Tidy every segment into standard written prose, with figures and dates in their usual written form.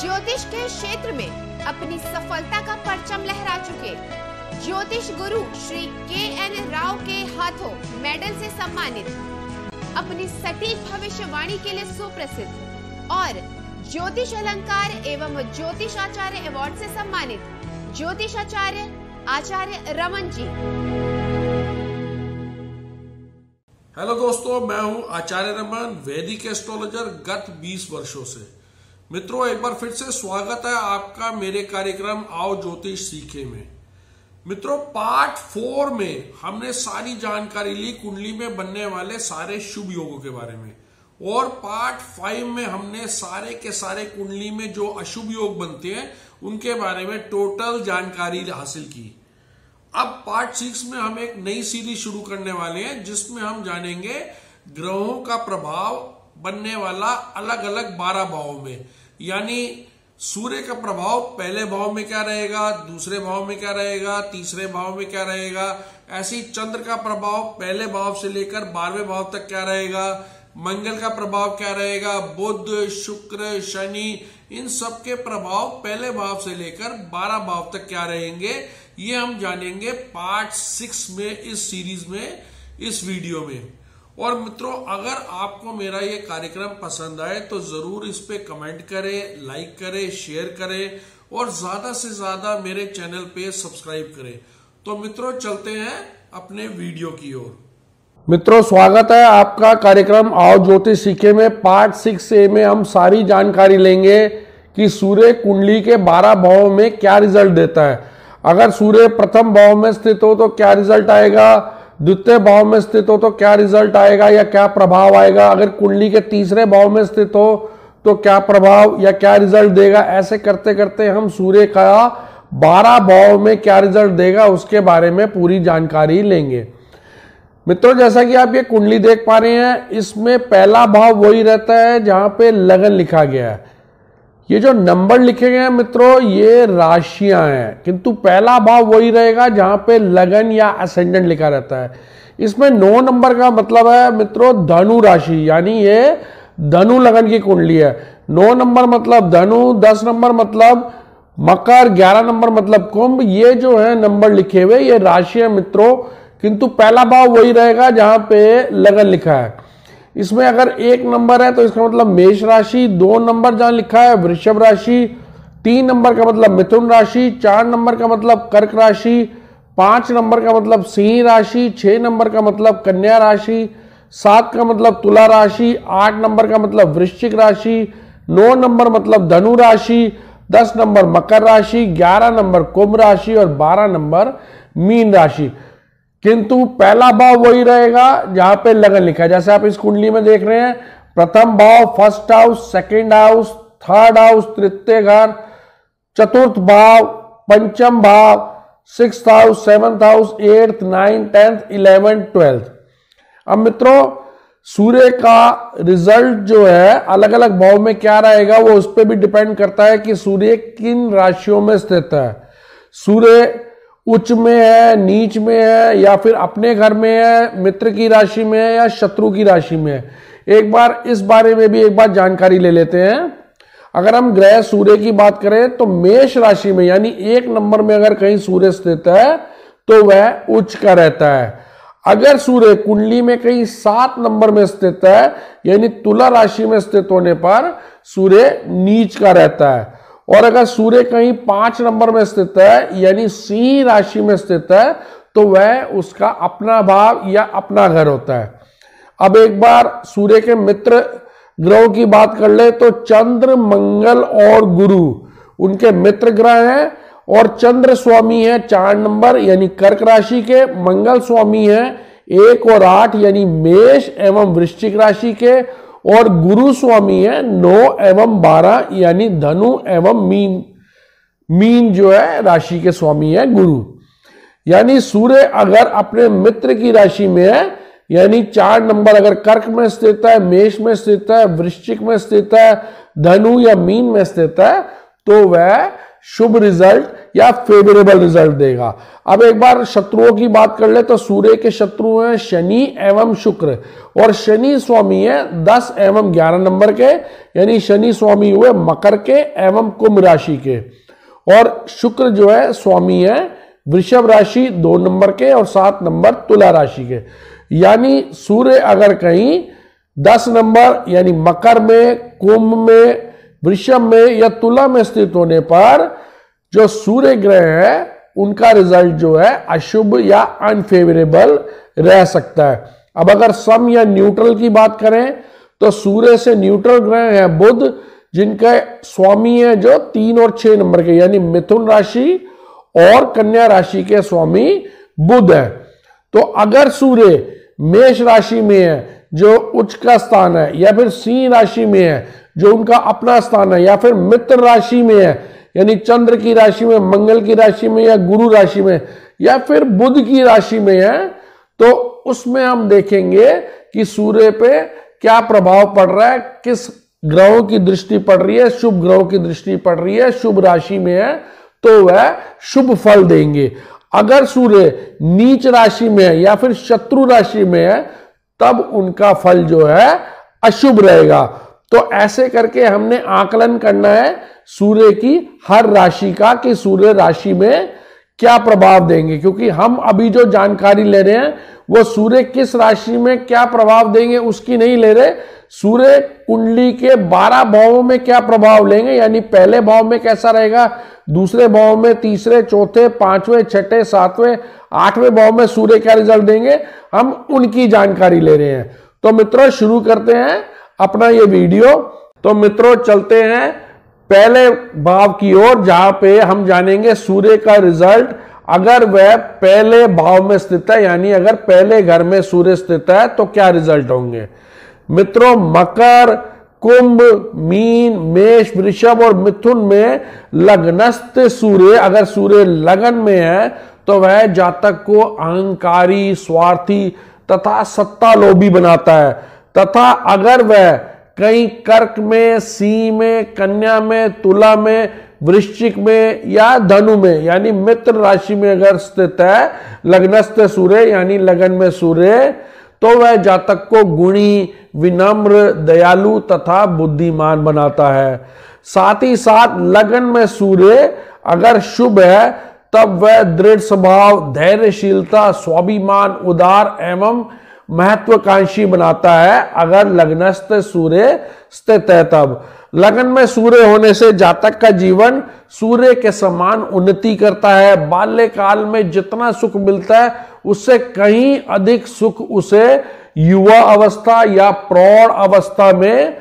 ज्योतिष के क्षेत्र में अपनी सफलता का परचम लहरा चुके ज्योतिष गुरु श्री KN राव के हाथों मेडल से सम्मानित, अपनी सटीक भविष्यवाणी के लिए सुप्रसिद्ध और ज्योतिष अलंकार एवं ज्योतिष आचार्य अवार्ड से सम्मानित ज्योतिष आचार्य आचार्य रमन जी। हेलो दोस्तों, मैं हूं आचार्य रमन, वैदिक एस्ट्रोलॉजर गत 20 वर्षों से। मित्रों, एक बार फिर से स्वागत है आपका मेरे कार्यक्रम आओ ज्योतिष सीखे में। मित्रों, पार्ट 4 में हमने सारी जानकारी ली कुंडली में बनने वाले सारे शुभ योगों के बारे में, और पार्ट 5 में हमने सारे के सारे कुंडली में जो अशुभ योग बनते हैं उनके बारे में टोटल जानकारी हासिल की। अब पार्ट 6 में हम एक नई सीरीज शुरू करने वाले हैं जिसमें हम जानेंगे ग्रहों का प्रभाव बनने वाला अलग अलग 12 भावों में, यानी सूर्य का प्रभाव पहले भाव में क्या रहेगा, दूसरे भाव में क्या रहेगा, तीसरे भाव में क्या रहेगा, ऐसी चंद्र का प्रभाव पहले भाव से लेकर 12वें भाव तक क्या रहेगा, मंगल का प्रभाव क्या रहेगा, बुध शुक्र शनि इन सब के प्रभाव पहले भाव से लेकर 12 भाव तक क्या रहेंगे, ये हम जानेंगे पार्ट 6 में इस सीरीज में, इस वीडियो में। और मित्रों, अगर आपको मेरा ये कार्यक्रम पसंद आए तो जरूर इस पे कमेंट करें, लाइक करें, शेयर करें और ज्यादा से ज्यादा मेरे चैनल पे सब्सक्राइब करें। तो मित्रों, चलते हैं अपने वीडियो की ओर। मित्रों, स्वागत है आपका कार्यक्रम आओ ज्योतिष सीखे में। पार्ट 6 में हम सारी जानकारी लेंगे कि सूर्य कुंडली के 12 भावों में क्या रिजल्ट देता है। अगर सूर्य प्रथम भाव में स्थित हो तो क्या रिजल्ट आएगा, द्वितीय भाव में स्थित हो तो क्या रिजल्ट आएगा या क्या प्रभाव आएगा, अगर कुंडली के तीसरे भाव में स्थित हो तो क्या प्रभाव या क्या रिजल्ट देगा। ऐसे करते करते हम सूर्य का 12 भाव में क्या रिजल्ट देगा उसके बारे में पूरी जानकारी लेंगे। मित्रों, जैसा कि आप ये कुंडली देख पा रहे हैं, इसमें पहला भाव वही रहता है जहां पे लगन लिखा गया है। ये जो नंबर लिखे गए हैं मित्रों, ये राशियां हैं, किंतु पहला भाव वही रहेगा जहां पे लगन या असेंडेंट लिखा रहता है। इसमें 9 नंबर का मतलब है मित्रों धनु राशि, यानी ये धनु लगन की कुंडली है। 9 नंबर मतलब धनु, 10 नंबर मतलब मकर, 11 नंबर मतलब कुंभ। ये जो है नंबर लिखे हुए ये राशि है मित्रों, किंतु पहला भाव वही रहेगा जहां पे लगन लिखा है। इसमें अगर 1 नंबर है तो इसका मतलब मेष राशि, 2 नंबर जहां लिखा है वृषभ राशि, 3 नंबर का मतलब मिथुन राशि, 4 नंबर का मतलब कर्क राशि, 5 नंबर का मतलब सिंह राशि, 6 नंबर का मतलब कन्या राशि, 7 का मतलब तुला राशि, 8 नंबर का मतलब वृश्चिक राशि, 9 नंबर मतलब धनु राशि, 10 नंबर मकर राशि, 11 नंबर कुंभ राशि और 12 नंबर मीन राशि। किंतु पहला भाव वही रहेगा जहां पे लगन लिखा है, जैसे आप इस कुंडली में देख रहे हैं। प्रथम भाव, first house, second house, third house, तृतीय घर, चतुर्थ भाव, पंचम भाव, 6th house, 7th house, 8th 9th 10th 11th 12th। अब मित्रों, सूर्य का रिजल्ट जो है अलग अलग भाव में क्या रहेगा वो उस पर भी डिपेंड करता है कि सूर्य किन राशियों में स्थित है। सूर्य उच्च में है, नीच में है, या फिर अपने घर में है, मित्र की राशि में है या शत्रु की राशि में है। एक बार इस बारे में भी एक बार जानकारी ले लेते हैं। अगर हम ग्रह सूर्य की बात करें तो मेष राशि में, यानी 1 नंबर में अगर कहीं सूर्य स्थित है तो वह उच्च का रहता है। अगर सूर्य कुंडली में कहीं 7 नंबर में स्थित है, यानी तुला राशि में स्थित होने पर सूर्य नीच का रहता है। और अगर सूर्य कहीं 5 नंबर में स्थित है, यानी सिंह राशि में स्थित है, तो वह उसका अपना भाव या अपना घर होता है। अब एक बार सूर्य के मित्र ग्रहों की बात कर ले तो चंद्र, मंगल और गुरु उनके मित्र ग्रह हैं। और चंद्र स्वामी है 4 नंबर यानी कर्क राशि के, मंगल स्वामी है 1 और 8 यानी मेष एवं वृश्चिक राशि के, और गुरु स्वामी है 9 एवं 12 यानी धनु एवं मीन जो है राशि के स्वामी है गुरु। यानी सूर्य अगर अपने मित्र की राशि में है, यानी 4 नंबर अगर कर्क में स्थित है, मेष में स्थित है, वृश्चिक में स्थित है, धनु या मीन में स्थित है, तो वह शुभ रिजल्ट या फेवरेबल रिजल्ट देगा। अब एक बार शत्रुओं की बात कर ले तो सूर्य के शत्रु हैं शनि एवं शुक्र, और शनि स्वामी है 10 एवं 11 नंबर के, यानी शनि स्वामी हुए मकर के एवं कुंभ राशि के, और शुक्र जो है स्वामी है वृषभ राशि 2 नंबर के और 7 नंबर तुला राशि के। यानी सूर्य अगर कहीं 10 नंबर यानी मकर में, कुंभ में, वृषभ में या तुला में स्थित होने पर जो सूर्य ग्रह है उनका रिजल्ट जो है अशुभ या अनफेवरेबल रह सकता है। अब अगर सम या न्यूट्रल की बात करें तो सूर्य से न्यूट्रल ग्रह है बुध, जिनका स्वामी है जो 3 और 6 नंबर के, यानी मिथुन राशि और कन्या राशि के स्वामी बुध है। तो अगर सूर्य मेष राशि में है जो उच्च का स्थान है, या फिर सिंह राशि में है जो उनका अपना स्थान है, या फिर मित्र राशि में है यानी चंद्र की राशि में, मंगल की राशि में या गुरु राशि में, या फिर बुध की राशि में है, तो उसमें हम देखेंगे कि सूर्य पे क्या प्रभाव पड़ रहा है, किस ग्रहों की दृष्टि पड़ रही है, शुभ ग्रहों की दृष्टि पड़ रही है, शुभ राशि में है तो वह शुभ फल देंगे। अगर सूर्य नीच राशि में है या फिर शत्रु राशि में है तब उनका फल जो है अशुभ रहेगा। तो ऐसे करके हमने आकलन करना है सूर्य की हर राशि का कि सूर्य राशि में क्या प्रभाव देंगे, क्योंकि हम अभी जो जानकारी ले रहे हैं वो सूर्य किस राशि में क्या प्रभाव देंगे उसकी नहीं ले रहे, सूर्य कुंडली के 12 भावों में क्या प्रभाव लेंगे, यानी पहले भाव में कैसा रहेगा, दूसरे भाव में, तीसरे, चौथे, पांचवें, छठे, सातवें, 8वें भाव में सूर्य क्या रिजल्ट देंगे, हम उनकी जानकारी ले रहे हैं। तो मित्रों शुरू करते हैं अपना ये वीडियो। तो मित्रों चलते हैं पहले भाव की ओर, जहां पे हम जानेंगे सूर्य का रिजल्ट अगर वह पहले भाव में स्थित है, यानी अगर पहले घर में सूर्य स्थित है तो क्या रिजल्ट होंगे। मित्रों मकर, कुंभ, मीन, मेष, वृषभ और मिथुन में लग्नस्थ सूर्य, अगर सूर्य लगन में है तो वह जातक को अहंकारी, स्वार्थी तथा सत्ता लोभी बनाता है, तथा अगर वह कहीं कर्क में, सिंह में, कन्या में, तुला में, वृश्चिक में या धनु में, यानी मित्र राशि में अगर स्थित है लग्नस्थ सूर्य यानी लगन में सूर्य, तो वह जातक को गुणी, विनम्र, दयालु तथा बुद्धिमान बनाता है। साथ ही साथ लगन में सूर्य अगर शुभ है तब वह दृढ़ स्वभाव, धैर्यशीलता, स्वाभिमान, उदार एवं महत्वाकांक्षी बनाता है अगर लग्नस्थ सूर्य स्थित है। तब लगन में सूर्य होने से जातक का जीवन सूर्य के समान उन्नति करता है, बाल्यकाल में जितना सुख मिलता है उससे कहीं अधिक सुख उसे युवा अवस्था या प्रौढ़ अवस्था में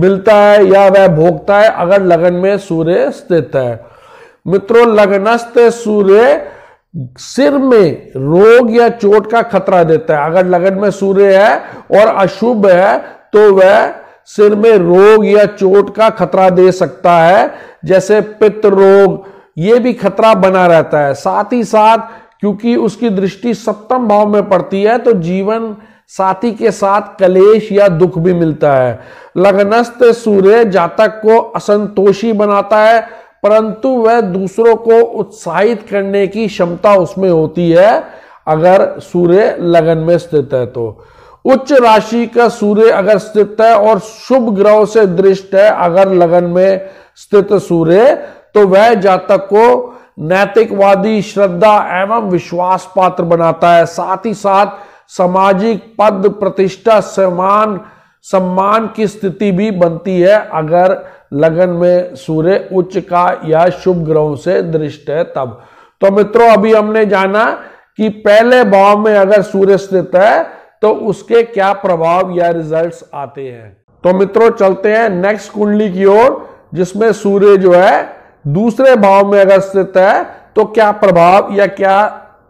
मिलता है या वह भोगता है अगर लगन में सूर्य स्थित है। मित्रों लग्नस्थ सूर्य सिर में रोग या चोट का खतरा देता है, अगर लगन में सूर्य है और अशुभ है तो वह सिर में रोग या चोट का खतरा दे सकता है, जैसे पित्त रोग, ये भी खतरा बना रहता है। साथ ही साथ क्योंकि उसकी दृष्टि सप्तम भाव में पड़ती है तो जीवन साथी के साथ कलेश या दुख भी मिलता है। लग्नस्थ सूर्य जातक को असंतोषी बनाता है, परंतु वह दूसरों को उत्साहित करने की क्षमता उसमें होती है अगर सूर्य लगन में स्थित है। तो उच्च राशि का सूर्य अगर स्थित है और शुभ ग्रहों से दृष्ट है अगर लगन में स्थित सूर्य, तो वह जातक को नैतिकवादी, श्रद्धा एवं विश्वास पात्र बनाता है। साथ ही साथ सामाजिक पद, प्रतिष्ठा, सम्मान की स्थिति भी बनती है अगर लगन में सूर्य उच्च का या शुभ ग्रहों से दृष्ट है तब। तो मित्रों अभी हमने जाना कि पहले भाव में अगर सूर्य स्थित है तो उसके क्या प्रभाव या रिजल्ट्स आते हैं। तो मित्रों चलते हैं नेक्स्ट कुंडली की ओर, जिसमें सूर्य जो है दूसरे भाव में अगर स्थित है तो क्या प्रभाव या क्या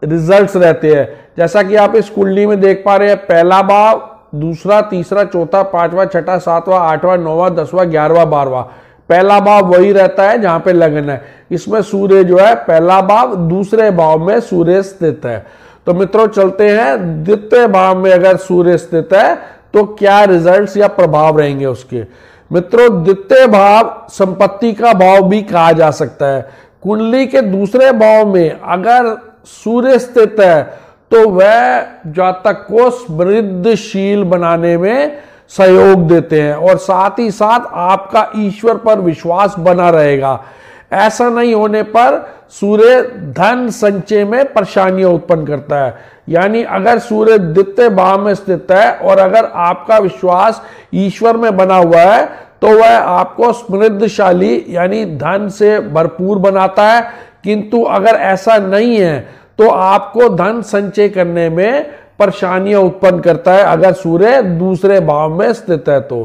रिजल्ट्स रहते हैं। जैसा कि आप इस कुंडली में देख पा रहे हैं, पहला भाव, दूसरा, तीसरा, चौथा, पांचवा, छठा, सातवां, आठवां, नौवां, दसवां, ग्यारहवां, बारहवां। पहला भाव वही रहता है जहां पे लगन है, इसमें सूर्य जो है पहला भाव, दूसरे भाव में सूर्य स्थित है। तो मित्रों चलते हैं द्वितीय भाव में अगर सूर्य स्थित है तो क्या रिजल्ट्स या प्रभाव रहेंगे उसके। मित्रों द्वितीय भाव संपत्ति का भाव भी कहा जा सकता है, कुंडली के दूसरे भाव में अगर सूर्य स्थित है तो वह जातक को समृद्धशील बनाने में सहयोग देते हैं और साथ ही साथ आपका ईश्वर पर विश्वास बना रहेगा। ऐसा नहीं होने पर सूर्य धन संचय में परेशानियां उत्पन्न करता है। यानी अगर सूर्य द्वितीय भाव में स्थित है और अगर आपका विश्वास ईश्वर में बना हुआ है तो वह आपको समृद्धशाली यानी धन से भरपूर बनाता है, किंतु अगर ऐसा नहीं है तो आपको धन संचय करने में परेशानियां उत्पन्न करता है अगर सूर्य दूसरे भाव में स्थित है। तो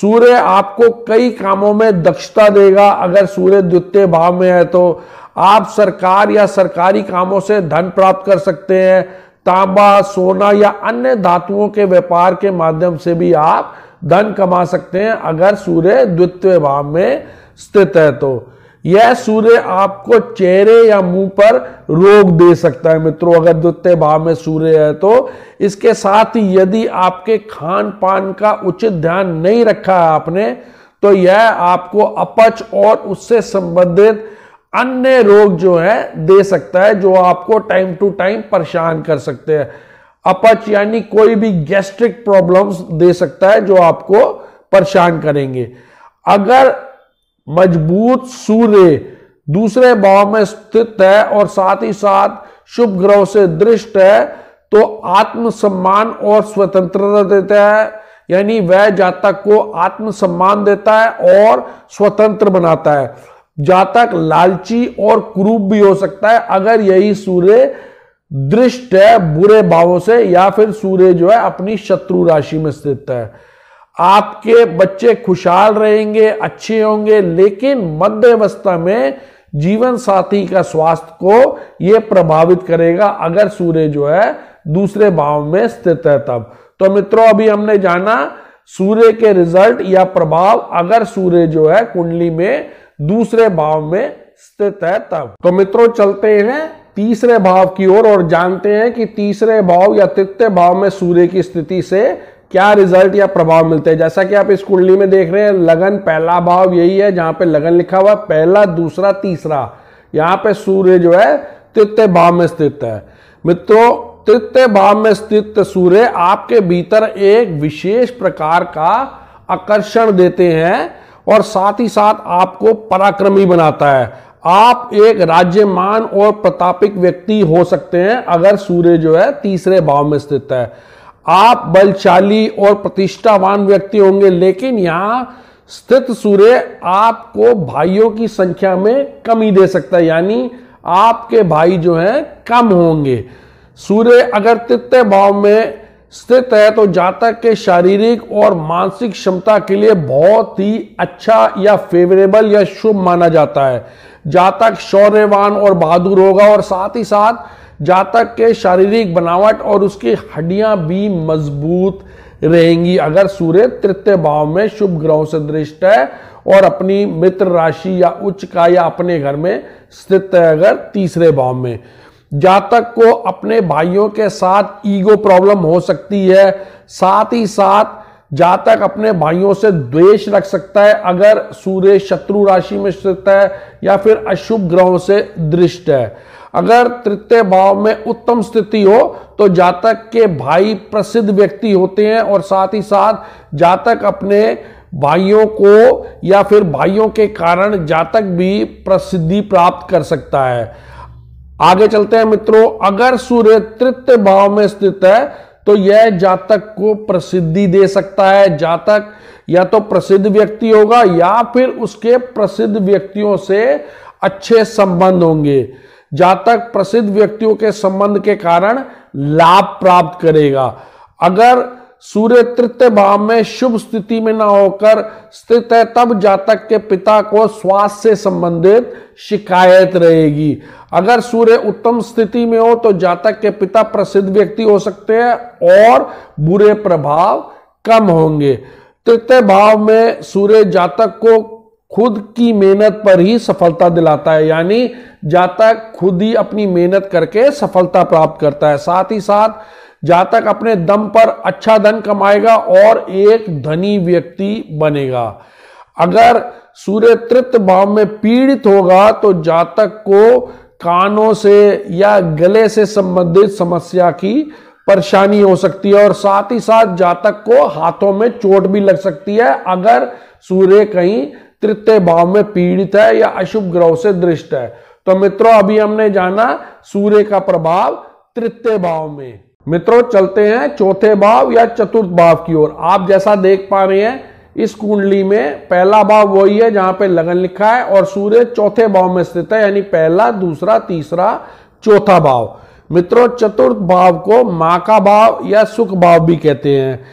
सूर्य आपको कई कामों में दक्षता देगा अगर सूर्य द्वितीय भाव में है तो। आप सरकार या सरकारी कामों से धन प्राप्त कर सकते हैं। तांबा, सोना या अन्य धातुओं के व्यापार के माध्यम से भी आप धन कमा सकते हैं अगर सूर्य द्वितीय भाव में स्थित है तो। यह सूर्य आपको चेहरे या मुंह पर रोग दे सकता है मित्रों, अगर द्वितीय भाव में सूर्य है तो। इसके साथ ही यदि आपके खान पान का उचित ध्यान नहीं रखा है आपने तो यह आपको अपच और उससे संबंधित अन्य रोग जो है दे सकता है, जो आपको टाइम टू टाइम परेशान कर सकते हैं। अपच यानी कोई भी गैस्ट्रिक प्रॉब्लम्स दे सकता है जो आपको परेशान करेंगे। अगर मजबूत सूर्य दूसरे भाव में स्थित है और साथ ही साथ शुभ ग्रहों से दृष्ट है तो आत्मसम्मान और स्वतंत्रता देता है। यानी वह जातक को आत्मसम्मान देता है और स्वतंत्र बनाता है। जातक लालची और कुरूप भी हो सकता है अगर यही सूर्य दृष्ट है बुरे भावों से, या फिर सूर्य जो है अपनी शत्रु राशि में स्थित है। आपके बच्चे खुशहाल रहेंगे, अच्छे होंगे, लेकिन मध्यावस्था में जीवन साथी का स्वास्थ्य को यह प्रभावित करेगा अगर सूर्य जो है दूसरे भाव में स्थित है तब। तो मित्रों अभी हमने जाना सूर्य के रिजल्ट या प्रभाव अगर सूर्य जो है कुंडली में दूसरे भाव में स्थित है तब। तो मित्रों चलते हैं तीसरे भाव की ओर और जानते हैं कि तीसरे भाव या तृतीय भाव में सूर्य की स्थिति से क्या रिजल्ट या प्रभाव मिलते हैं। जैसा कि आप इस कुंडली में देख रहे हैं, लगन पहला भाव यही है जहां पे लगन लिखा हुआ, पहला, दूसरा, तीसरा। यहां पे सूर्य जो है तृतीय भाव में स्थित है। मित्रों तृतीय भाव में स्थित सूर्य आपके भीतर एक विशेष प्रकार का आकर्षण देते हैं और साथ ही साथ आपको पराक्रमी बनाता है। आप एक राज्यमान और प्रतापिक व्यक्ति हो सकते हैं अगर सूर्य जो है तीसरे भाव में स्थित है। आप बलशाली और प्रतिष्ठावान व्यक्ति होंगे, लेकिन यहां स्थित सूर्य आपको भाइयों की संख्या में कमी दे सकता है। यानी आपके भाई जो हैं कम होंगे। सूर्य अगर तृतीय भाव में स्थित है तो जातक के शारीरिक और मानसिक क्षमता के लिए बहुत ही अच्छा या फेवरेबल या शुभ माना जाता है। जातक शौर्यवान और बहादुर होगा और साथ ही साथ जातक के शारीरिक बनावट और उसकी हड्डियां भी मजबूत रहेंगी अगर सूर्य तृतीय भाव में शुभ ग्रहों से दृष्ट है और अपनी मित्र राशि या उच्च का या अपने घर में स्थित है अगर तीसरे भाव में। जातक को अपने भाइयों के साथ ईगो प्रॉब्लम हो सकती है, साथ ही साथ जातक अपने भाइयों से द्वेष रख सकता है अगर सूर्य शत्रु राशि में स्थित है या फिर अशुभ ग्रहों से दृष्ट है। अगर तृतीय भाव में उत्तम स्थिति हो तो जातक के भाई प्रसिद्ध व्यक्ति होते हैं और साथ ही साथ जातक अपने भाइयों को या फिर भाइयों के कारण जातक भी प्रसिद्धि प्राप्त कर सकता है। आगे चलते हैं मित्रों, अगर सूर्य तृतीय भाव में स्थित है तो यह जातक को प्रसिद्धि दे सकता है। जातक या तो प्रसिद्ध व्यक्ति होगा या फिर उसके प्रसिद्ध व्यक्तियों से अच्छे संबंध होंगे। जातक प्रसिद्ध व्यक्तियों के संबंध के कारण लाभ प्राप्त करेगा। अगर सूर्य तृतीय भाव में शुभ स्थिति में ना होकर स्थित है तब जातक के पिता को स्वास्थ्य से संबंधित शिकायत रहेगी। अगर सूर्य उत्तम स्थिति में हो तो जातक के पिता प्रसिद्ध व्यक्ति हो सकते हैं और बुरे प्रभाव कम होंगे। तृतीय भाव में सूर्य जातक को खुद की मेहनत पर ही सफलता दिलाता है। यानी जातक खुद ही अपनी मेहनत करके सफलता प्राप्त करता है। साथ ही साथ जातक अपने दम पर अच्छा धन कमाएगा और एक धनी व्यक्ति बनेगा। अगर सूर्य तृतीय भाव में पीड़ित होगा तो जातक को कानों से या गले से संबंधित समस्या की परेशानी हो सकती है और साथ ही साथ जातक को हाथों में चोट भी लग सकती है अगर सूर्य कहीं तृतीय भाव में पीड़ित है या अशुभ ग्रहों से दृष्ट है। तो मित्रों अभी हमने जाना सूर्य का प्रभाव तृतीय भाव में। मित्रों चलते हैं चौथे भाव या चतुर्थ भाव की ओर। आप जैसा देख पा रहे हैं इस कुंडली में पहला भाव वही है जहां पे लगन लिखा है और सूर्य चौथे भाव में स्थित है, यानी पहला, दूसरा, तीसरा, चौथा भाव। मित्रों चतुर्थ भाव को मां का भाव या सुख भाव भी कहते हैं।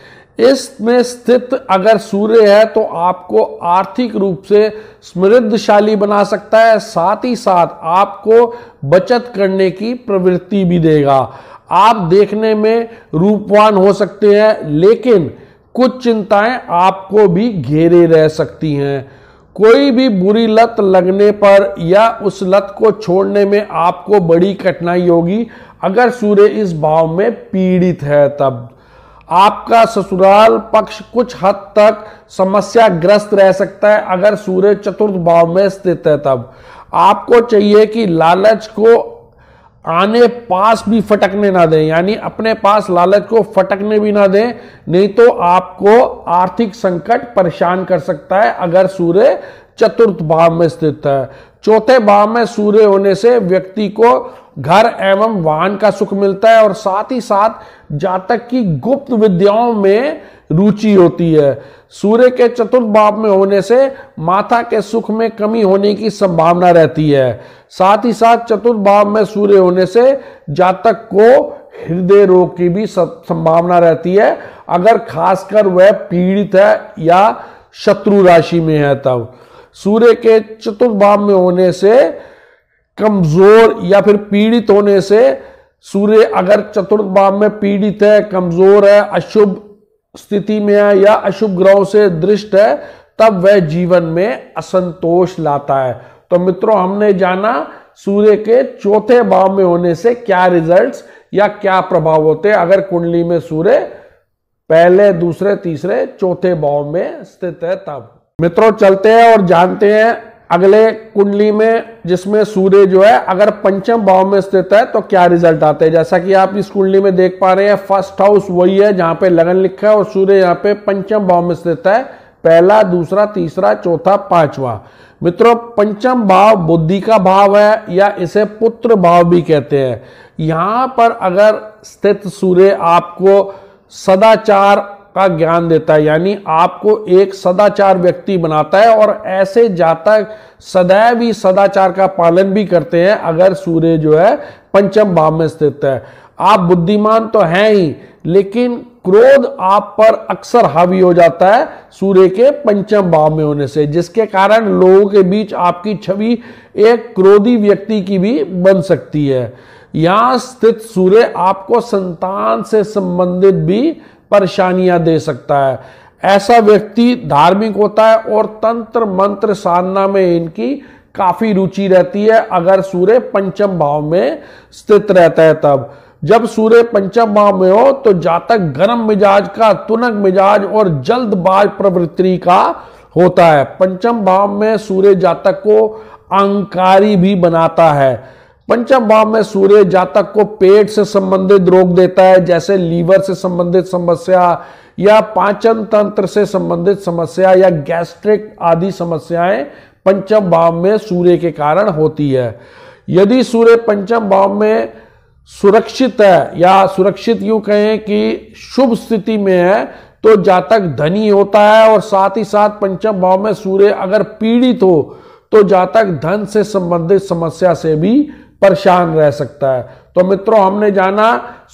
इसमें स्थित अगर सूर्य है तो आपको आर्थिक रूप से समृद्धशाली बना सकता है, साथ ही साथ आपको बचत करने की प्रवृत्ति भी देगा। आप देखने में रूपवान हो सकते हैं लेकिन कुछ चिंताएं आपको भी घेरे रह सकती हैं। कोई भी बुरी लत लगने पर या उस लत को छोड़ने में आपको बड़ी कठिनाई होगी अगर सूर्य इस भाव में पीड़ित है। तब आपका ससुराल पक्ष कुछ हद तक समस्याग्रस्त रह सकता है अगर सूर्य चतुर्थ भाव में स्थित है। तब आपको चाहिए कि लालच को आने पास भी फटकने ना दें, यानी अपने पास लालच को फटकने भी ना दें, नहीं तो आपको आर्थिक संकट परेशान कर सकता है अगर सूर्य चतुर्थ भाव में स्थित है। चौथे भाव में सूर्य होने से व्यक्ति को घर एवं वाहन का सुख मिलता है और साथ ही साथ जातक की गुप्त विद्याओं में रुचि होती है। सूर्य के चतुर्थ भाव में होने से माता के सुख में कमी होने की संभावना रहती है। साथ ही साथ चतुर्थ भाव में सूर्य होने से जातक को हृदय रोग की भी संभावना रहती है अगर खासकर वह पीड़ित है या शत्रु राशि में है। तब सूर्य के चतुर्थ भाव में होने से कमजोर या फिर पीड़ित होने से सूर्य अगर चतुर्थ भाव में पीड़ित है, कमजोर है, अशुभ स्थिति में है या अशुभ ग्रहों से दृष्ट है तब वह जीवन में असंतोष लाता है। तो मित्रों हमने जाना सूर्य के चौथे भाव में होने से क्या रिजल्ट्स या क्या प्रभाव होते हैं अगर कुंडली में सूर्य पहले, दूसरे, तीसरे, चौथे भाव में स्थित है। तब मित्रों चलते हैं और जानते हैं अगले कुंडली में जिसमें सूर्य जो है अगर पंचम भाव में स्थित है तो क्या रिजल्ट आते हैं। जैसा कि आप इस कुंडली में देख पा रहे हैं फर्स्ट हाउस वही है जहां पे लगन लिखा है और सूर्य यहां पे पंचम भाव में स्थित है, पहला, दूसरा, तीसरा, चौथा, पांचवा। मित्रों पंचम भाव बुद्धि का भाव है या इसे पुत्र भाव भी कहते हैं। यहां पर अगर स्थित सूर्य आपको सदाचार का ज्ञान देता है, यानी आपको एक सदाचार व्यक्ति बनाता है और ऐसे जातक सदैव ही सदाचार का पालन भी करते हैं अगर सूर्य जो है पंचम भाव में स्थित है। आप बुद्धिमान तो हैं ही लेकिन क्रोध आप पर अक्सर हावी हो जाता है सूर्य के पंचम भाव में होने से, जिसके कारण लोगों के बीच आपकी छवि एक क्रोधी व्यक्ति की भी बन सकती है। यहाँ स्थित सूर्य आपको संतान से संबंधित भी परेशानियां दे सकता है। ऐसा व्यक्ति धार्मिक होता है और तंत्र मंत्र साधना में इनकी काफी रुचि रहती है अगर सूर्य पंचम भाव में स्थित रहता है। तब जब सूर्य पंचम भाव में हो तो जातक गर्म मिजाज का, तुनक मिजाज और जल्दबाज प्रवृत्ति का होता है। पंचम भाव में सूर्य जातक को अहंकारी भी बनाता है। पंचम भाव में सूर्य जातक को पेट से संबंधित रोग देता है, जैसे लीवर से संबंधित समस्या या पाचन तंत्र से संबंधित समस्या या गैस्ट्रिक आदि समस्याएं पंचम भाव में सूर्य के कारण होती है। यदि सूर्य पंचम भाव में सुरक्षित है या सुरक्षित यूं कहें कि शुभ स्थिति में है तो जातक धनी होता है और साथ ही साथ पंचम भाव में सूर्य अगर पीड़ित हो तो जातक धन से संबंधित समस्या से भी परेशान रह सकता है। तो मित्रों हमने जाना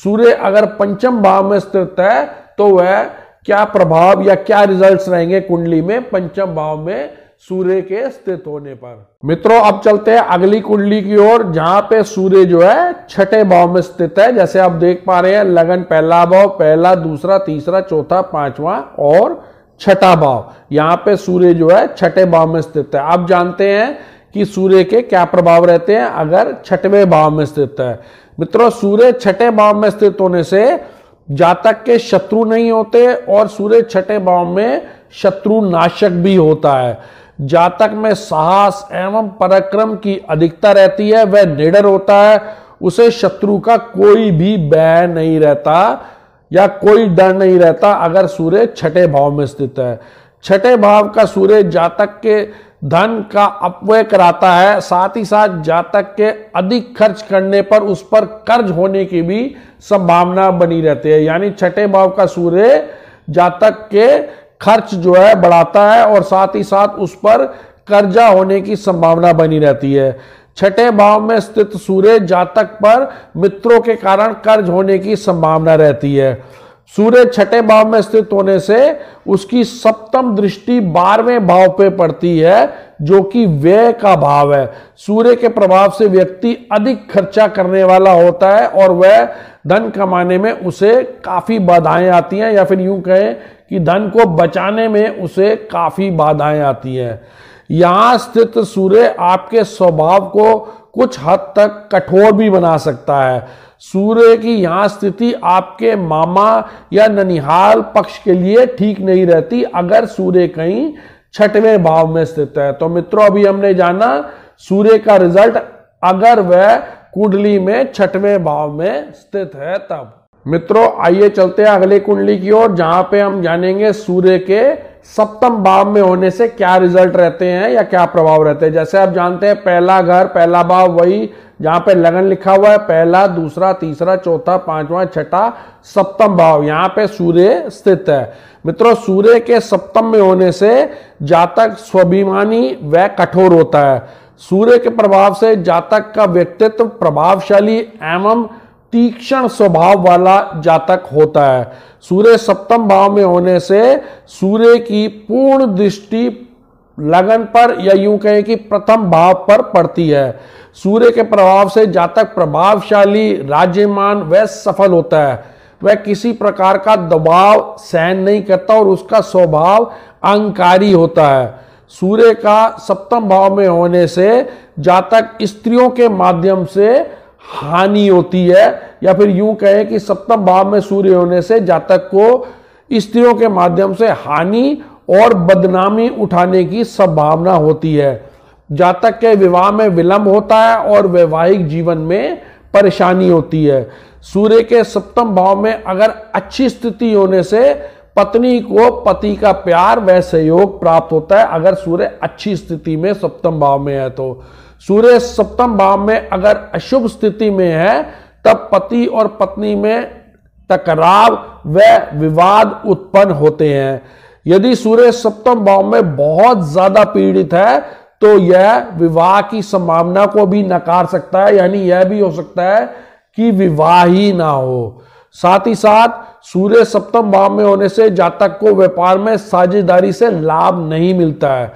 सूर्य अगर पंचम भाव में स्थित है तो वह क्या प्रभाव या क्या रिजल्ट्स रहेंगे कुंडली में पंचम भाव में सूर्य के स्थित होने पर। मित्रों अब चलते हैं अगली कुंडली की ओर जहां पे सूर्य जो है छठे भाव में स्थित है। जैसे आप देख पा रहे हैं लगन पहला भाव, पहला, दूसरा, तीसरा, चौथा, पांचवा और छठा भाव, यहाँ पे सूर्य जो है छठे भाव में स्थित है। आप जानते हैं कि सूर्य के क्या प्रभाव रहते हैं अगर छठवें भाव में स्थित है। मित्रों सूर्य छठे भाव में स्थित होने से जातक के शत्रु नहीं होते और सूर्य छठे भाव में शत्रु नाशक भी होता है। जातक में साहस एवं पराक्रम की अधिकता रहती है, वह निडर होता है, उसे शत्रु का कोई भी भय नहीं रहता या कोई डर नहीं रहता। अगर सूर्य छठे भाव में स्थित है, छठे भाव का सूर्य जातक के धन का अपव्यय कराता है, साथ ही साथ जातक के अधिक खर्च करने पर उस पर कर्ज होने की भी संभावना बनी रहती है। यानी छठे भाव का सूर्य जातक के खर्च जो है बढ़ाता है और साथ ही साथ उस पर कर्जा होने की संभावना बनी रहती है। छठे भाव में स्थित सूर्य जातक पर मित्रों के कारण कर्ज होने की संभावना रहती है। सूर्य छठे भाव में स्थित होने से उसकी सप्तम दृष्टि 12वें भाव पे पड़ती है, जो कि व्यय का भाव है। सूर्य के प्रभाव से व्यक्ति अधिक खर्चा करने वाला होता है और वह धन कमाने में उसे काफी बाधाएं आती हैं, या फिर यूं कहें कि धन को बचाने में उसे काफी बाधाएं आती हैं। यहां स्थित सूर्य आपके स्वभाव को कुछ हद तक कठोर भी बना सकता है। सूर्य की यहाँ स्थिति आपके मामा या ननिहाल पक्ष के लिए ठीक नहीं रहती अगर सूर्य कहीं छठवें भाव में स्थित है। तो मित्रों, अभी हमने जाना सूर्य का रिजल्ट अगर वह कुंडली में छठवें भाव में स्थित है तब। मित्रों, आइए चलते हैं अगले कुंडली की ओर, जहां पे हम जानेंगे सूर्य के सप्तम भाव में होने से क्या रिजल्ट रहते हैं या क्या प्रभाव रहते हैं। जैसे आप जानते हैं पहला घर, पहला भाव वही जहां पे लगन लिखा हुआ है, पहला, दूसरा, तीसरा, चौथा, पांचवा, छठा, सप्तम भाव यहाँ पे सूर्य स्थित है। मित्रों, सूर्य के सप्तम में होने से जातक स्वाभिमानी व कठोर होता है। सूर्य के प्रभाव से जातक का व्यक्तित्व प्रभावशाली एवं तीक्ष्ण स्वभाव वाला जातक होता है। सूर्य सप्तम भाव में होने से सूर्य की पूर्ण दृष्टि लगन पर या यूं कहें कि प्रथम भाव पर पड़ती है। सूर्य के प्रभाव से जातक प्रभावशाली, राज्यमान व सफल होता है। वह किसी प्रकार का दबाव सहन नहीं करता और उसका स्वभाव अहंकारी होता है। सूर्य का सप्तम भाव में होने से जातक स्त्रियों के माध्यम से हानि होती है, या फिर यूं कहें कि सप्तम भाव में सूर्य होने से जातक को स्त्रियों के माध्यम से हानि और बदनामी उठाने की संभावना होती है। जातक के विवाह में विलंब होता है और वैवाहिक जीवन में परेशानी होती है। सूर्य के सप्तम भाव में अगर अच्छी स्थिति होने से पत्नी को पति का प्यार व सहयोग प्राप्त होता है, अगर सूर्य अच्छी स्थिति में सप्तम भाव में है तो। सूर्य सप्तम भाव में अगर अशुभ स्थिति में है तब पति और पत्नी में टकराव व विवाद उत्पन्न होते हैं। यदि सूर्य सप्तम भाव में बहुत ज्यादा पीड़ित है तो यह विवाह की संभावना को भी नकार सकता है, यानी यह भी हो सकता है कि विवाह ही ना हो। साथ ही साथ सूर्य सप्तम भाव में होने से जातक को व्यापार में साझेदारी से लाभ नहीं मिलता है।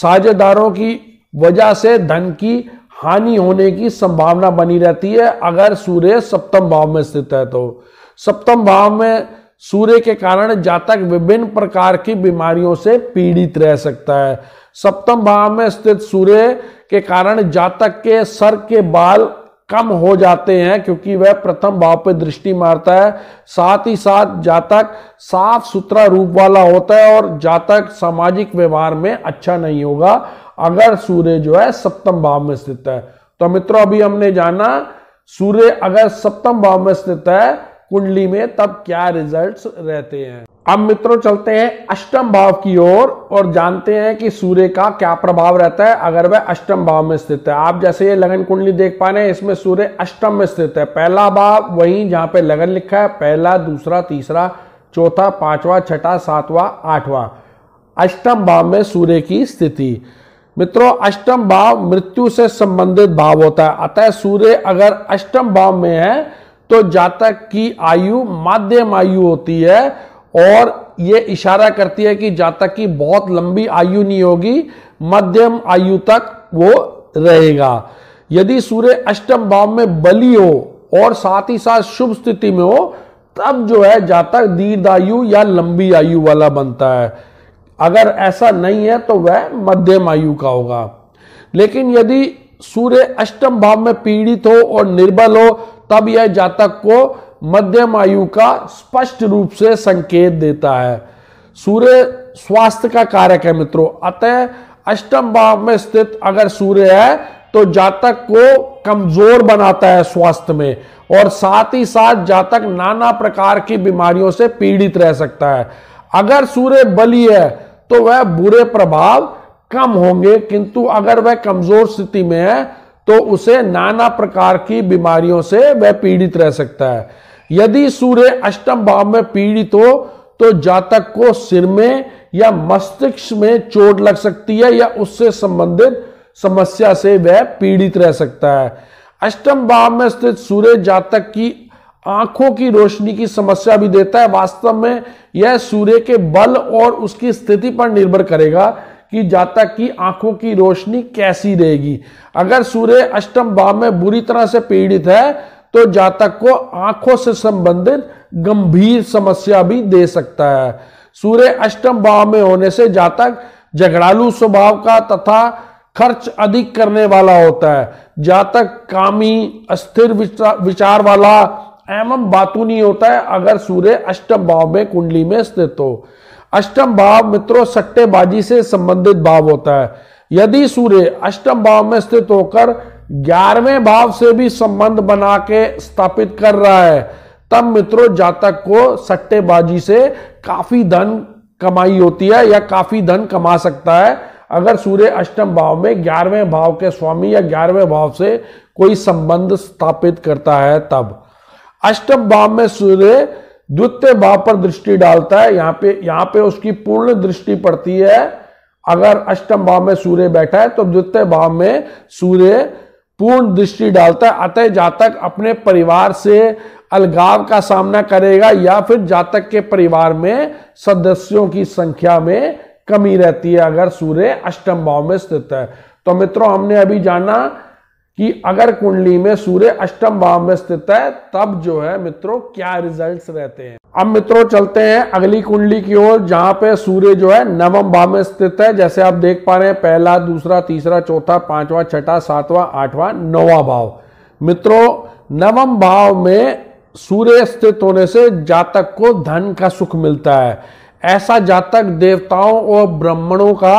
साझेदारों की वजह से धन की हानि होने की संभावना बनी रहती है अगर सूर्य सप्तम भाव में स्थित है तो। सप्तम भाव में सूर्य के कारण जातक विभिन्न प्रकार की बीमारियों से पीड़ित रह सकता है। सप्तम भाव में स्थित सूर्य के कारण जातक के सर के बाल कम हो जाते हैं, क्योंकि वह प्रथम भाव पर दृष्टि मारता है। साथ ही साथ जातक साफ सुथरा रूप वाला होता है और जातक सामाजिक व्यवहार में अच्छा नहीं होगा अगर सूर्य जो है सप्तम भाव में स्थित है तो। मित्रों, अभी हमने जाना सूर्य अगर सप्तम भाव में स्थित है कुंडली में तब क्या रिजल्ट्स रहते हैं। अब मित्रों, चलते हैं अष्टम भाव की ओर और जानते हैं कि सूर्य का क्या प्रभाव रहता है अगर वह अष्टम भाव में स्थित है। आप जैसे ये लगन कुंडली देख पा रहे हैं, इसमें सूर्य अष्टम में स्थित है। पहला भाव वहीं जहां पे लगन लिखा है, पहला, दूसरा, तीसरा, चौथा, पांचवा, छठा, सातवां, आठवां, अष्टम भाव में सूर्य की स्थिति। मित्रों, अष्टम भाव मृत्यु से संबंधित भाव होता है, अतः सूर्य अगर अष्टम भाव में है तो जातक की आयु मध्यम आयु होती है और ये इशारा करती है कि जातक की बहुत लंबी आयु नहीं होगी, मध्यम आयु तक वो रहेगा। यदि सूर्य अष्टम भाव में बली हो और साथ ही साथ शुभ स्थिति में हो तब जो है जातक दीर्घायु या लंबी आयु वाला बनता है, अगर ऐसा नहीं है तो वह मध्यम आयु का होगा। लेकिन यदि सूर्य अष्टम भाव में पीड़ित हो और निर्बल हो तब यह जातक को मध्यम आयु का स्पष्ट रूप से संकेत देता है। सूर्य स्वास्थ्य का कारक है मित्रों, अतः अष्टम भाव में स्थित अगर सूर्य है तो जातक को कमजोर बनाता है स्वास्थ्य में, और साथ ही साथ जातक नाना प्रकार की बीमारियों से पीड़ित रह सकता है। अगर सूर्य बली है तो वह बुरे प्रभाव कम होंगे, किंतु अगर वह कमजोर स्थिति में है तो उसे नाना प्रकार की बीमारियों से वह पीड़ित रह सकता है। यदि सूर्य अष्टम भाव में पीड़ित हो तो जातक को सिर में या मस्तिष्क में चोट लग सकती है या उससे संबंधित समस्या से वह पीड़ित रह सकता है। अष्टम भाव में स्थित सूर्य जातक की आंखों की रोशनी की समस्या भी देता है। वास्तव में यह सूर्य के बल और उसकी स्थिति पर निर्भर करेगा कि जातक की आंखों की रोशनी कैसी रहेगी। अगर सूर्य अष्टम भाव में बुरी तरह से पीड़ित है तो जातक को आंखों से संबंधित गंभीर समस्या भी दे सकता है। सूर्य अष्टम भाव में होने से जातक झगड़ालू स्वभाव का तथा खर्च अधिक करने वाला होता है। जातक कामी, अस्थिर विचार वाला एवं बातूनी होता है अगर सूर्य अष्टम भाव में कुंडली में स्थित हो। अष्टम भाव मित्रों सट्टेबाजी से संबंधित भाव होता है। यदि सूर्य अष्टम भाव में स्थित होकर 11वें भाव से भी संबंध बना के स्थापित कर रहा है तब मित्रों जातक को सट्टेबाजी से काफी धन कमाई होती है या काफी धन कमा सकता है अगर सूर्य अष्टम भाव में 11वें भाव के स्वामी या 11वें भाव से कोई संबंध स्थापित करता है। तब अष्टम भाव में सूर्य द्वितीय भाव पर दृष्टि डालता है, यहाँ पे उसकी पूर्ण दृष्टि पड़ती है। अगर अष्टम भाव में सूर्य बैठा है तो द्वितीय भाव में सूर्य पूर्ण दृष्टि डालता है। अतः जातक अपने परिवार से अलगाव का सामना करेगा या फिर जातक के परिवार में सदस्यों की संख्या में कमी रहती है अगर सूर्य अष्टम भाव में स्थित है। तो मित्रों हमने अभी जाना कि अगर कुंडली में सूर्य अष्टम भाव में स्थित है तब जो है मित्रों क्या रिजल्ट्स रहते हैं। अब मित्रों चलते हैं अगली कुंडली की ओर जहां पे सूर्य जो है 9वें भाव में स्थित है। जैसे आप देख पा रहे हैं 1, 2, 3, 4, 5, 6, 7, 8, 9वां भाव। मित्रों 9वें भाव में सूर्य स्थित होने से जातक को धन का सुख मिलता है। ऐसा जातक देवताओं और ब्राह्मणों का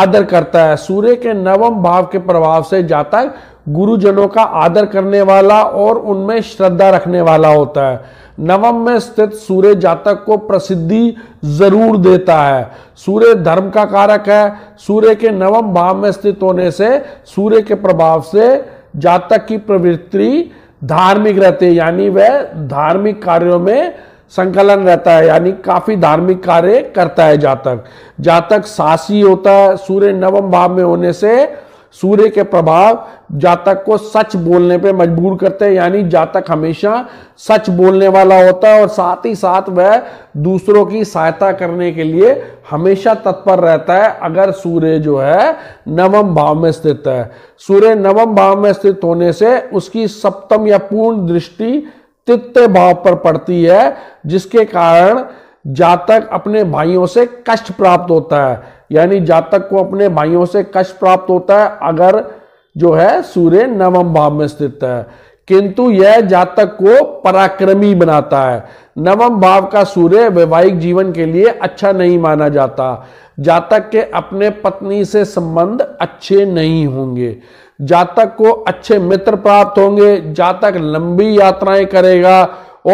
आदर करता है। सूर्य के 9वें भाव के प्रभाव से जातक गुरुजनों का आदर करने वाला और उनमें श्रद्धा रखने वाला होता है। 9वें में स्थित सूर्य जातक को प्रसिद्धि जरूर देता है। सूर्य धर्म का कारक है। सूर्य के 9वें भाव में स्थित होने से सूर्य के प्रभाव से जातक की प्रवृत्ति धार्मिक रहती है, यानी वह धार्मिक कार्यों में संकलन रहता है, यानी काफी धार्मिक कार्य करता है जातक। जातक साहसी होता है। सूर्य 9वें भाव में होने से सूर्य के प्रभाव जातक को सच बोलने पे मजबूर करते हैं, यानी जातक हमेशा सच बोलने वाला होता है और साथ ही साथ वह दूसरों की सहायता करने के लिए हमेशा तत्पर रहता है अगर सूर्य जो है 9वें भाव में स्थित है। सूर्य 9वें भाव में स्थित होने से उसकी सप्तम या पूर्ण दृष्टि तृतीय भाव पर पड़ती है, जिसके कारण जातक अपने भाइयों से कष्ट प्राप्त होता है, यानी जातक को अपने भाइयों से कष्ट प्राप्त होता है अगर जो है सूर्य 9वें भाव में स्थित है। किंतु यह जातक को पराक्रमी बनाता है। 9वें भाव का सूर्य वैवाहिक जीवन के लिए अच्छा नहीं माना जाता। जातक के अपने पत्नी से संबंध अच्छे नहीं होंगे। जातक को अच्छे मित्र प्राप्त होंगे। जातक लंबी यात्राएं करेगा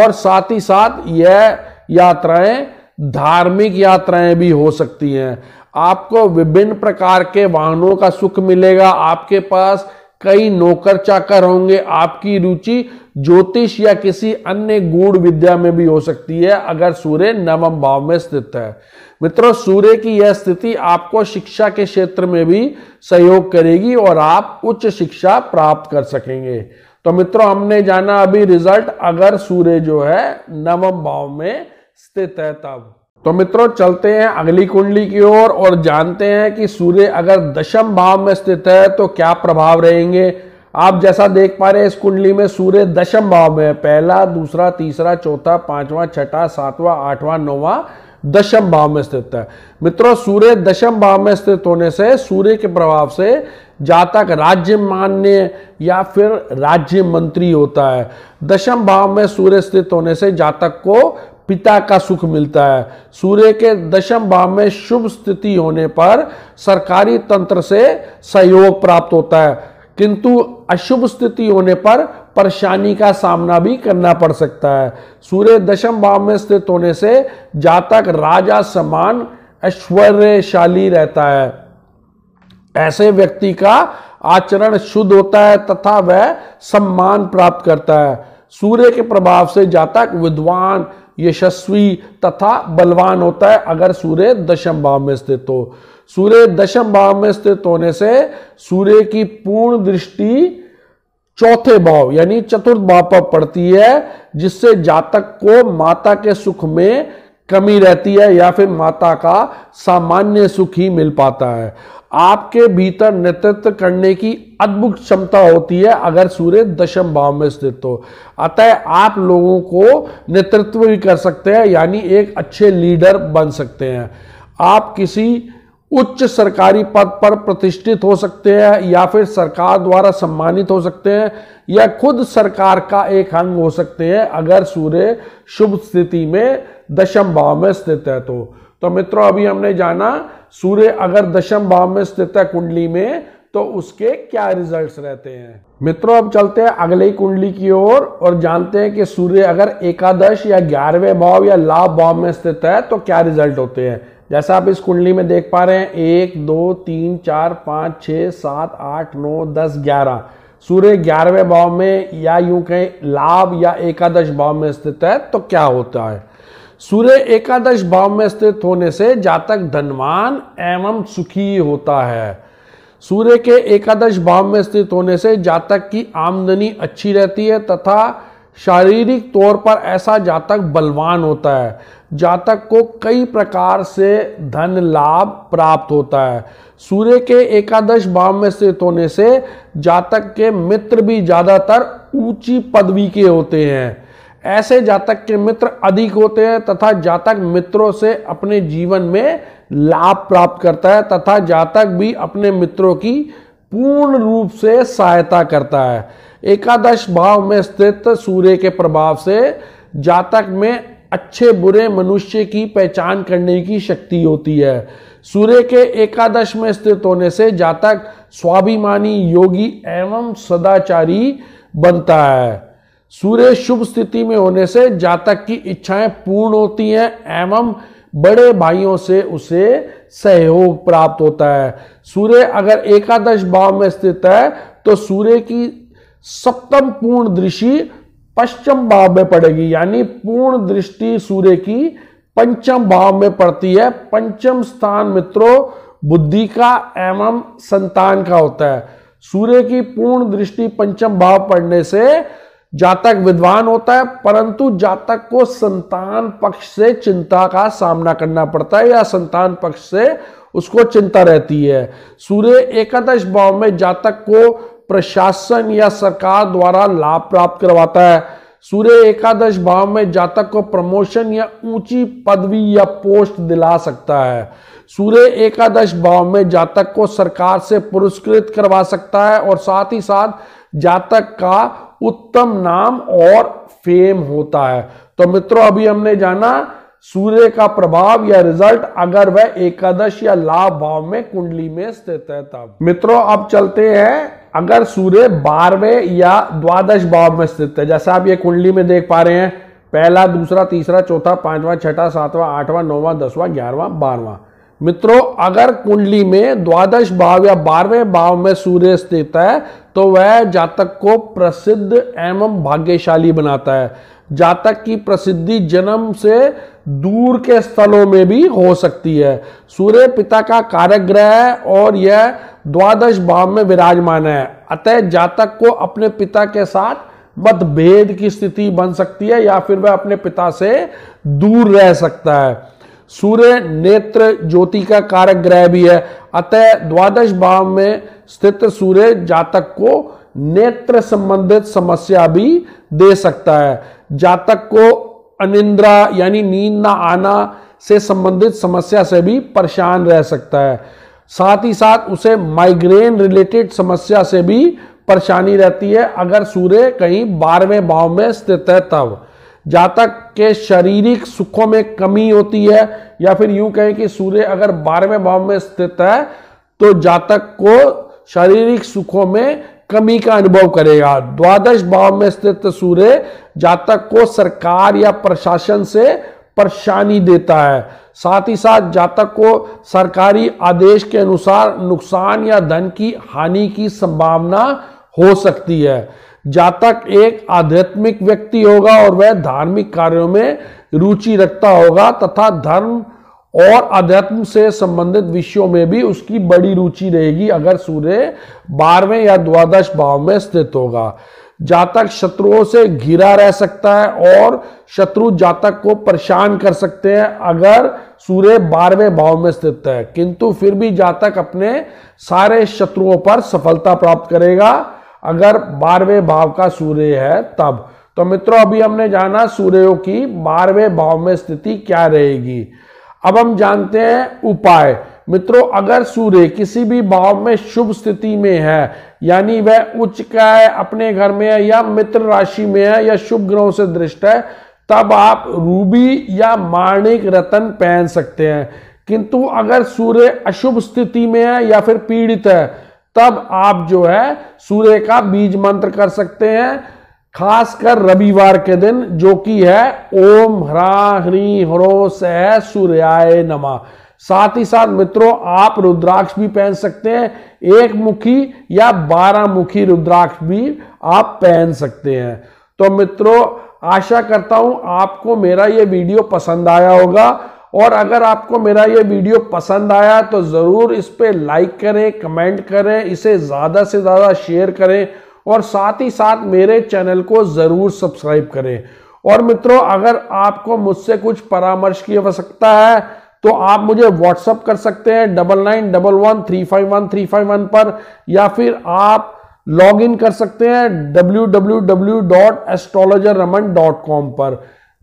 और साथ ही साथ यह यात्राएं धार्मिक यात्राएं भी हो सकती हैं। आपको विभिन्न प्रकार के वाहनों का सुख मिलेगा। आपके पास कई नौकर चाकर होंगे। आपकी रुचि ज्योतिष या किसी अन्य गूढ़ विद्या में भी हो सकती है अगर सूर्य 9वें भाव में स्थित है। मित्रों सूर्य की यह स्थिति आपको शिक्षा के क्षेत्र में भी सहयोग करेगी और आप उच्च शिक्षा प्राप्त कर सकेंगे। तो मित्रों हमने जाना अभी रिजल्ट अगर सूर्य जो है 9वें भाव में स्थित है तब। तो मित्रों चलते हैं अगली कुंडली की ओर और जानते हैं कि सूर्य अगर 10वें भाव में स्थित है तो क्या प्रभाव रहेंगे। आप जैसा देख पा रहे हैं इस कुंडली में सूर्य 10वें भाव में है। 1, 2, 3, 4, 5, 6, 7, 8, 9 10वें भाव में स्थित है। मित्रों सूर्य 10वें भाव में स्थित होने से सूर्य के प्रभाव से जातक राज्य मान्य या फिर राज्य मंत्री होता है। 10वें भाव में सूर्य स्थित होने से जातक को पिता का सुख मिलता है। सूर्य के दशम भाव में शुभ स्थिति होने पर सरकारी तंत्र से सहयोग प्राप्त होता है, किंतु अशुभ स्थिति होने पर परेशानी का सामना भी करना पड़ सकता है। सूर्य दशम भाव में स्थित होने से जातक राजा समान ऐश्वर्यशाली रहता है। ऐसे व्यक्ति का आचरण शुद्ध होता है तथा वह सम्मान प्राप्त करता है। सूर्य के प्रभाव से जातक विद्वान, यशस्वी तथा बलवान होता है अगर सूर्य दशम भाव में स्थित हो। सूर्य दशम भाव में स्थित होने से सूर्य की पूर्ण दृष्टि चौथे भाव यानी चतुर्थ भाव पर पड़ती है, जिससे जातक को माता के सुख में कमी रहती है या फिर माता का सामान्य सुख ही मिल पाता है। आपके भीतर नेतृत्व करने की अद्भुत क्षमता होती है अगर सूर्य दशम भाव में स्थित हो। अतः आप लोगों को नेतृत्व भी कर सकते हैं, यानी एक अच्छे लीडर बन सकते हैं। आप किसी उच्च सरकारी पद पर प्रतिष्ठित हो सकते हैं या फिर सरकार द्वारा सम्मानित हो सकते हैं या खुद सरकार का एक अंग हो सकते हैं अगर सूर्य शुभ स्थिति में दशम भाव में स्थित है। तो मित्रों, अभी हमने जाना सूर्य अगर दशम भाव में स्थित है कुंडली में तो उसके क्या रिजल्ट्स रहते हैं। मित्रों, अब चलते हैं अगली कुंडली की ओर और जानते हैं कि सूर्य अगर एकादश या 11वें भाव या लाभ भाव में स्थित है तो क्या रिजल्ट होते हैं। जैसा आप इस कुंडली में देख पा रहे हैं 1, 2, 3, 4, 5, 6, 7, 8, 9, 10, 11 सूर्य 11वें भाव में या यूं कहें लाभ या एकादश भाव में स्थित है तो क्या होता है। सूर्य एकादश भाव में स्थित होने से जातक धनवान एवं सुखी होता है। सूर्य के एकादश भाव में स्थित होने से जातक की आमदनी अच्छी रहती है तथा शारीरिक तौर पर ऐसा जातक बलवान होता है। जातक को कई प्रकार से धन लाभ प्राप्त होता है। सूर्य के एकादश भाव में स्थित होने से जातक के मित्र भी ज्यादातर ऊंची पदवी के होते हैं। ऐसे जातक के मित्र अधिक होते हैं तथा जातक मित्रों से अपने जीवन में लाभ प्राप्त करता है तथा जातक भी अपने मित्रों की पूर्ण रूप से सहायता करता है। एकादश भाव में स्थित सूर्य के प्रभाव से जातक में अच्छे बुरे मनुष्य की पहचान करने की शक्ति होती है। सूर्य के एकादश में स्थित होने से जातक स्वाभिमानी, योगी एवं सदाचारी बनता है। सूर्य शुभ स्थिति में होने से जातक की इच्छाएं पूर्ण होती हैं एवं बड़े भाइयों से उसे सहयोग प्राप्त होता है। सूर्य अगर एकादश भाव में स्थित है तो सूर्य की सप्तम पूर्ण दृष्टि पश्चिम भाव में पड़ेगी, यानी पूर्ण दृष्टि सूर्य की पंचम भाव में पड़ती है। पंचम स्थान मित्रों बुद्धि का एवं संतान का होता है। सूर्य की पूर्ण दृष्टि पंचम भाव पड़ने से जातक विद्वान होता है, परंतु जातक को संतान पक्ष से चिंता का सामना करना पड़ता है या संतान पक्ष से उसको चिंता रहती है। सूर्य एकादश भाव में जातक को प्रशासन या सरकार द्वारा लाभ प्राप्त करवाता है। सूर्य एकादश भाव में जातक को प्रमोशन या ऊंची पदवी या पोस्ट दिला सकता है। सूर्य एकादश भाव में जातक को सरकार से पुरस्कृत करवा सकता है और साथ ही साथ जातक का उत्तम नाम और फेम होता है। तो मित्रों, अभी हमने जाना सूर्य का प्रभाव या रिजल्ट अगर वह एकादश या लाभ भाव में कुंडली में स्थित है तब। मित्रों, अब चलते हैं अगर सूर्य 12वें या द्वादश भाव में स्थित है। जैसा आप ये कुंडली में देख पा रहे हैं 1, 2, 3, 4, 5, 6, 7, 8, 9, 10, 11, 12, 12। मित्रों, अगर कुंडली में द्वादश भाव या 12वें भाव में सूर्य स्थित है तो वह जातक को प्रसिद्ध एवं भाग्यशाली बनाता है। जातक की प्रसिद्धि जन्म से दूर के स्थलों में भी हो सकती है। सूर्य पिता का कारक ग्रह है और यह द्वादश भाव में विराजमान है, अतः जातक को अपने पिता के साथ मतभेद की स्थिति बन सकती है या फिर वह अपने पिता से दूर रह सकता है। सूर्य नेत्र ज्योति का कारक ग्रह भी है, अतः द्वादश भाव में स्थित सूर्य जातक को नेत्र संबंधित समस्या भी दे सकता है। जातक को अनिद्रा यानी नींद ना आना से संबंधित समस्या से भी परेशान रह सकता है। साथ ही साथ उसे माइग्रेन रिलेटेड समस्या से भी परेशानी रहती है अगर सूर्य कहीं 12वें भाव में स्थित है तब। जातक के शारीरिक सुखों में कमी होती है, या फिर यूं कहें कि सूर्य अगर 12वें भाव में स्थित है तो जातक को शारीरिक सुखों में कमी का अनुभव करेगा। 12वें भाव में स्थित सूर्य जातक को सरकार या प्रशासन से परेशानी देता है, साथ ही साथ जातक को सरकारी आदेश के अनुसार नुकसान या धन की हानि की संभावना हो सकती है। जातक एक आध्यात्मिक व्यक्ति होगा और वह धार्मिक कार्यों में रुचि रखता होगा तथा धर्म और अध्यात्म से संबंधित विषयों में भी उसकी बड़ी रुचि रहेगी अगर सूर्य 12वें या 12वें भाव में स्थित होगा। जातक शत्रुओं से घिरा रह सकता है और शत्रु जातक को परेशान कर सकते हैं अगर सूर्य 12वें भाव में स्थित है, किंतु फिर भी जातक अपने सारे शत्रुओं पर सफलता प्राप्त करेगा अगर 12वें भाव का सूर्य है तब। तो मित्रों, अभी हमने जाना सूर्यों की 12वें भाव में स्थिति क्या रहेगी। अब हम जानते हैं उपाय। मित्रों, अगर सूर्य किसी भी भाव में शुभ स्थिति में है, यानी वह उच्च का है, अपने घर में है या मित्र राशि में है या शुभ ग्रहों से दृष्ट है, तब आप रूबी या माणिक रतन पहन सकते हैं। किंतु अगर सूर्य अशुभ स्थिति में है या फिर पीड़ित है, तब आप जो है सूर्य का बीज मंत्र कर सकते हैं, खासकर रविवार के दिन, जो कि है ओम ह्रां ह्रीं ह्रों सह सूर्याय नमः। साथ ही साथ मित्रों, आप रुद्राक्ष भी पहन सकते हैं, 1 मुखी या 12 मुखी रुद्राक्ष भी आप पहन सकते हैं। तो मित्रों, आशा करता हूं आपको मेरा ये वीडियो पसंद आया होगा, और अगर आपको मेरा ये वीडियो पसंद आया तो ज़रूर इस पे लाइक करें, कमेंट करें, इसे ज़्यादा से ज़्यादा शेयर करें और साथ ही साथ मेरे चैनल को ज़रूर सब्सक्राइब करें। और मित्रों, अगर आपको मुझसे कुछ परामर्श की आवश्यकता है तो आप मुझे व्हाट्सअप कर सकते हैं 9911351351 पर, या फिर आप लॉग इन कर सकते हैं www.astrologerraman.com पर।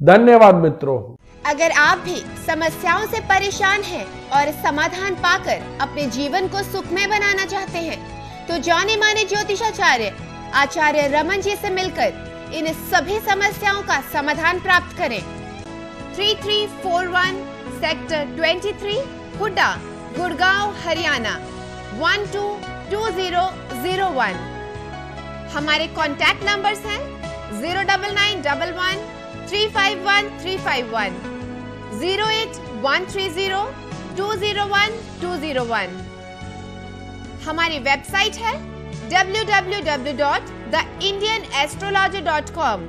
धन्यवाद मित्रों। अगर आप भी समस्याओं से परेशान हैं और समाधान पाकर अपने जीवन को सुखमय बनाना चाहते हैं तो जाने माने ज्योतिषाचार्य आचार्य रमन जी से मिलकर इन सभी समस्याओं का समाधान प्राप्त करें। 3341 सेक्टर 23 हुडा, गुड़गांव, हरियाणा 122001। हमारे कॉन्टैक्ट नंबर्स हैं 09911351351, 08130201201। हमारी वेबसाइट है www.theindianastrologer.com।